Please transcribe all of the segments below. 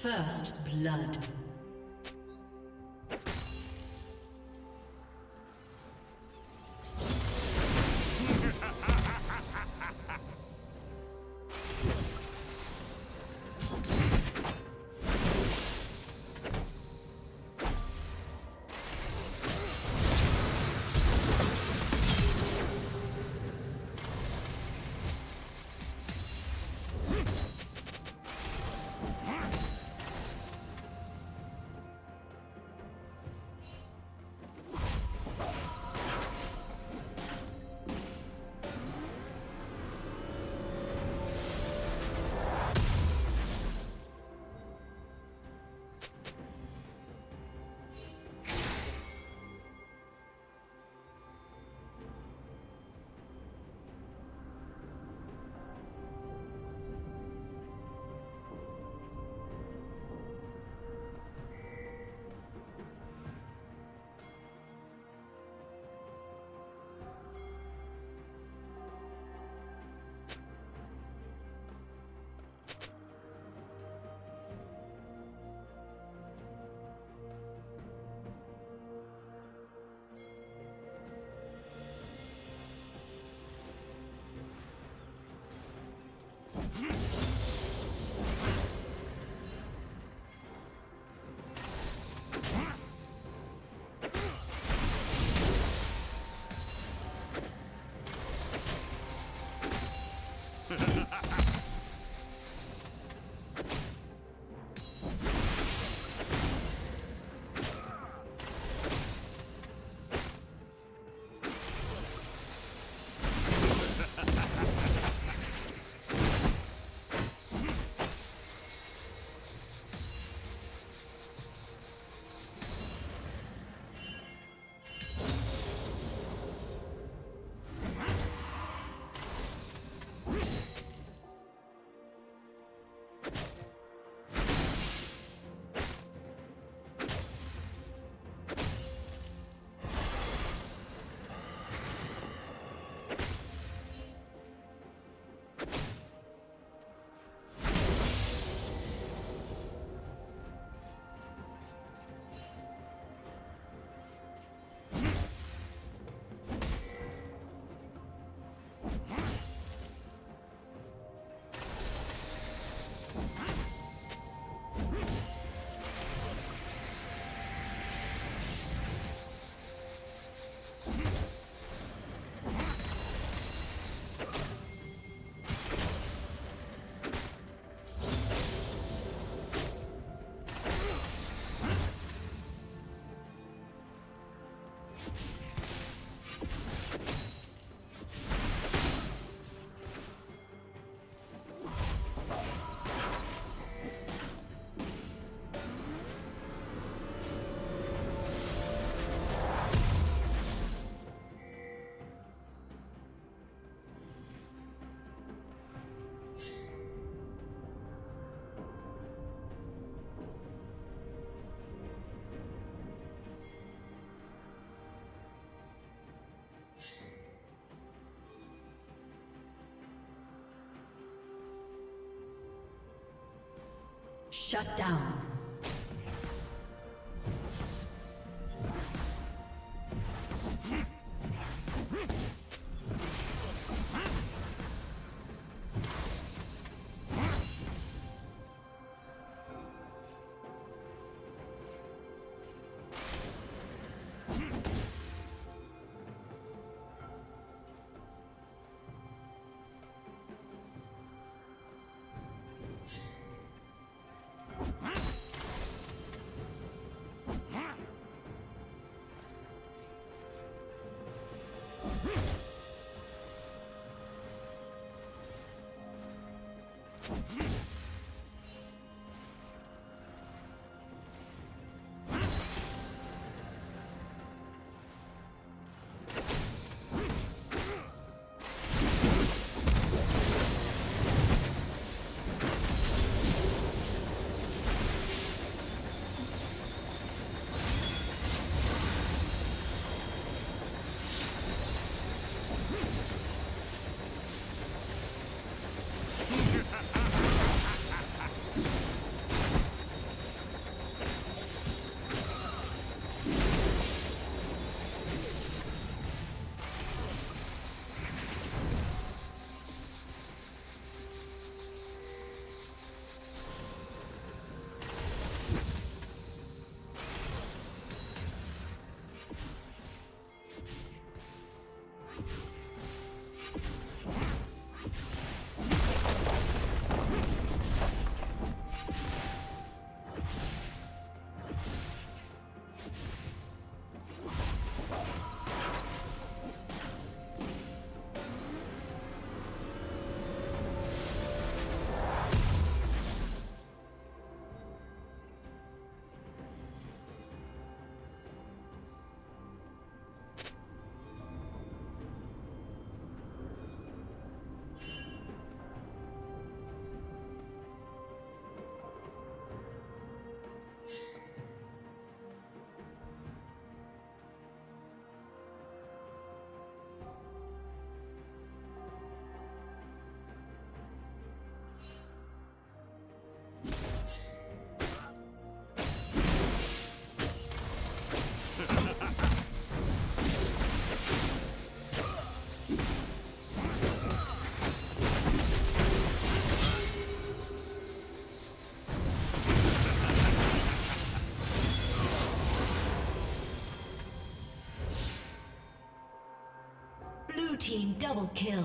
First blood. Shut down. team double kill.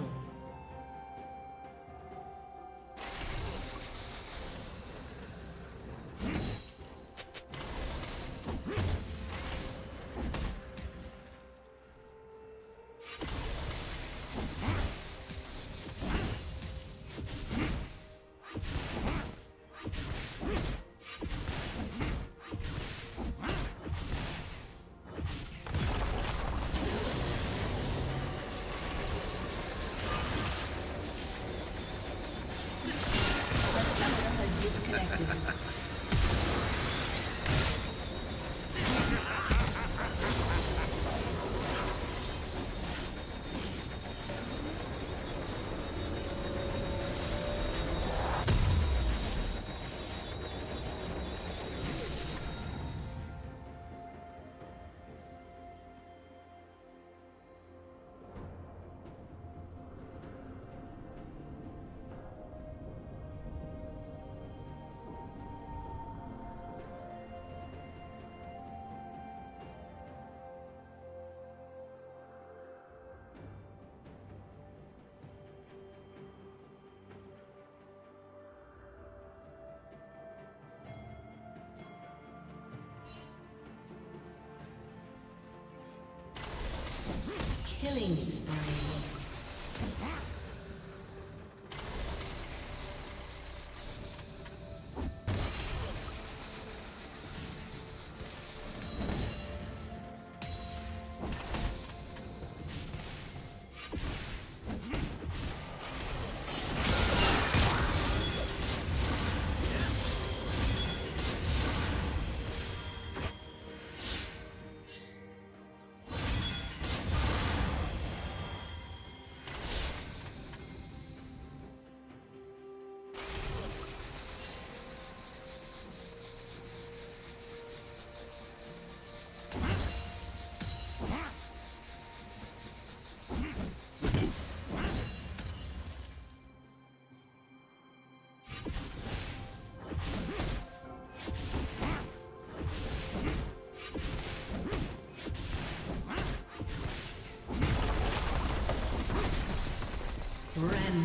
Killing spree.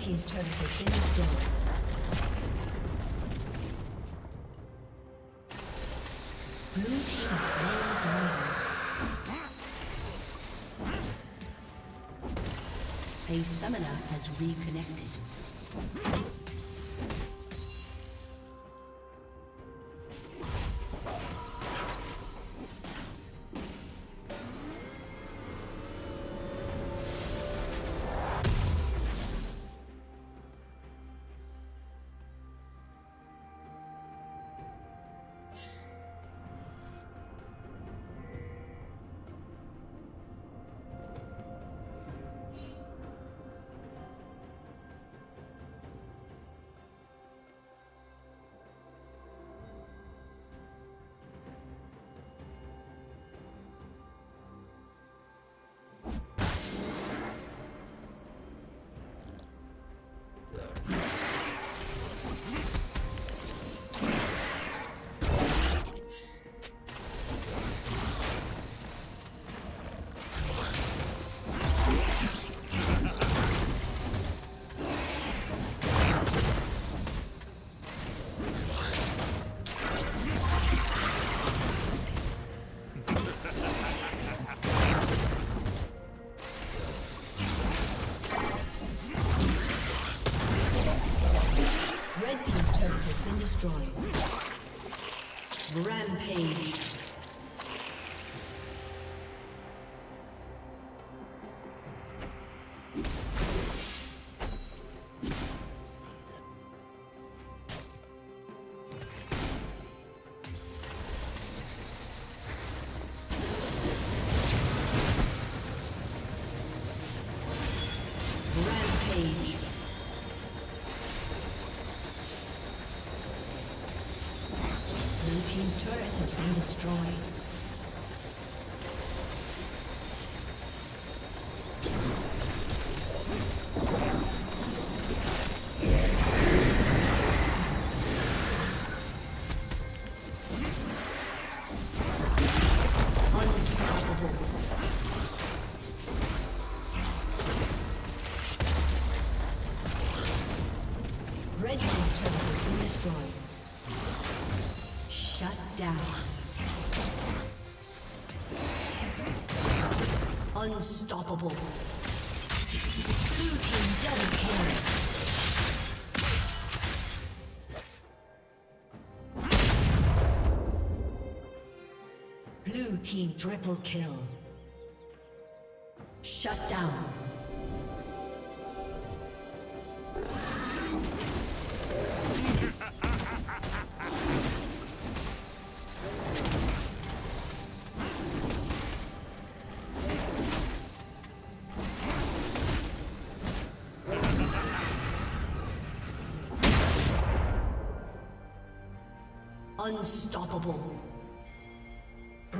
Team's turret has been destroyed. A summoner has reconnected. Rampage. turret has been destroyed. Unstoppable. Blue team double kill. Blue team triple kill. Shut down. Unstoppable.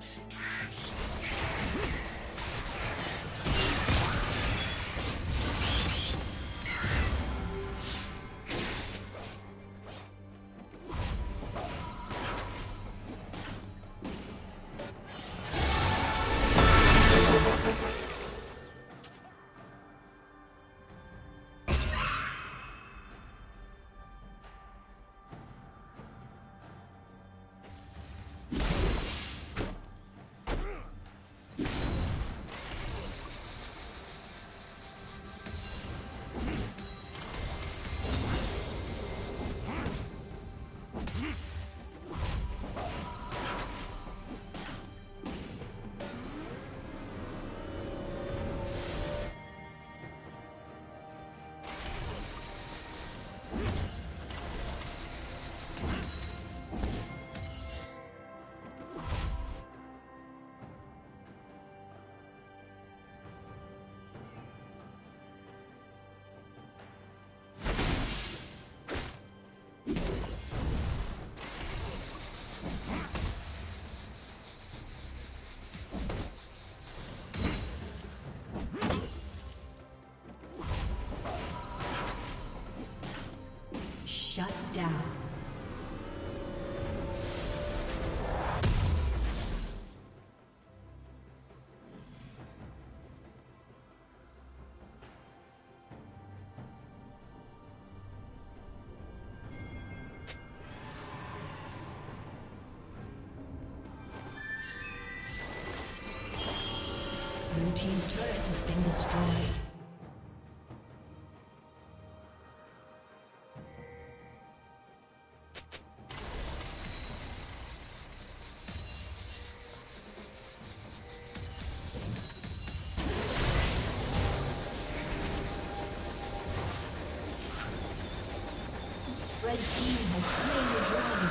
Shut down. Blue team's turret has been destroyed. Red team has slain the dragon.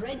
Red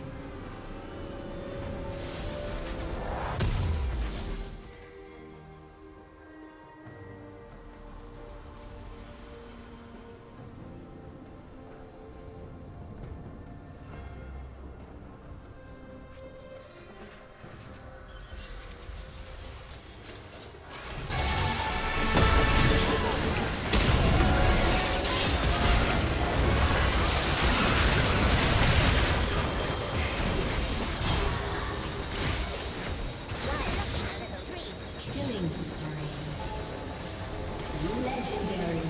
killing spree. Legendary.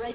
The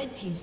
Red team's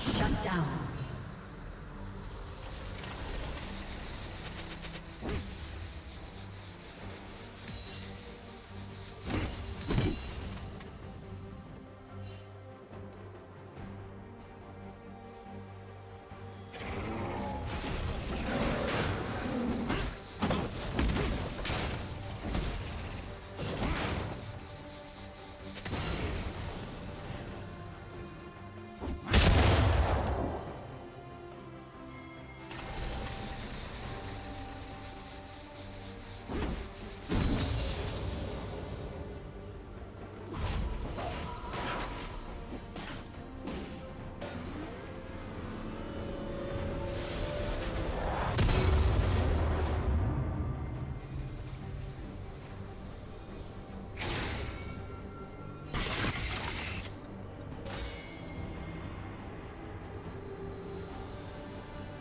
Shut down. Team's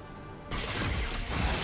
turret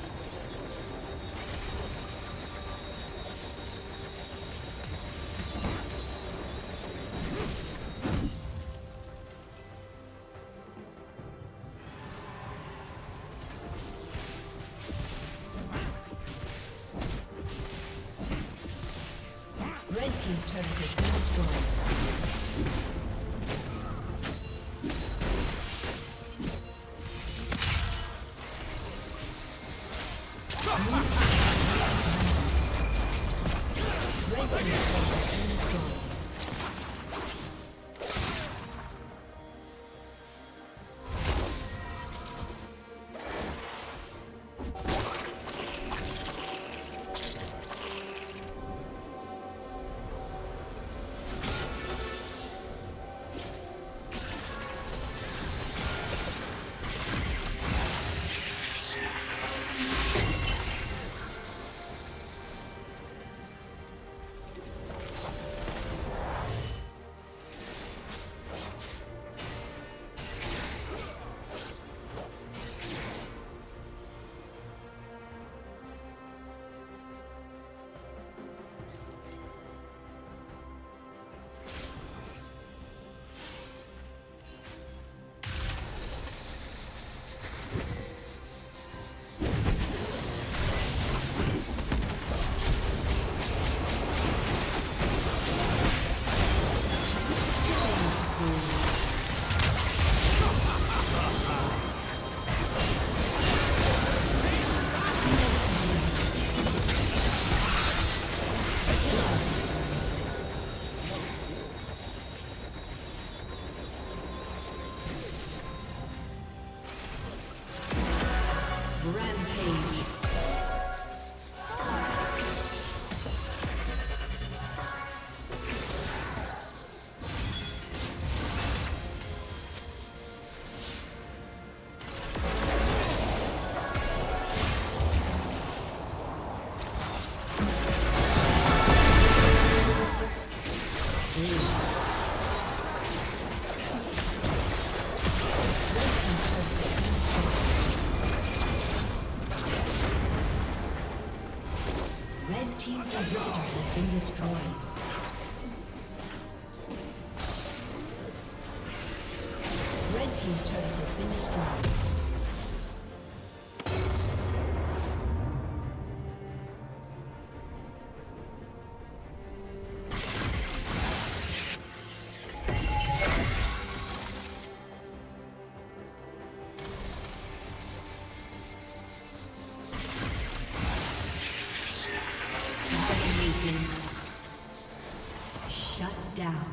Red team's turret has been destroyed. Red team's turret has been destroyed. Shut down.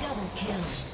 Double kill.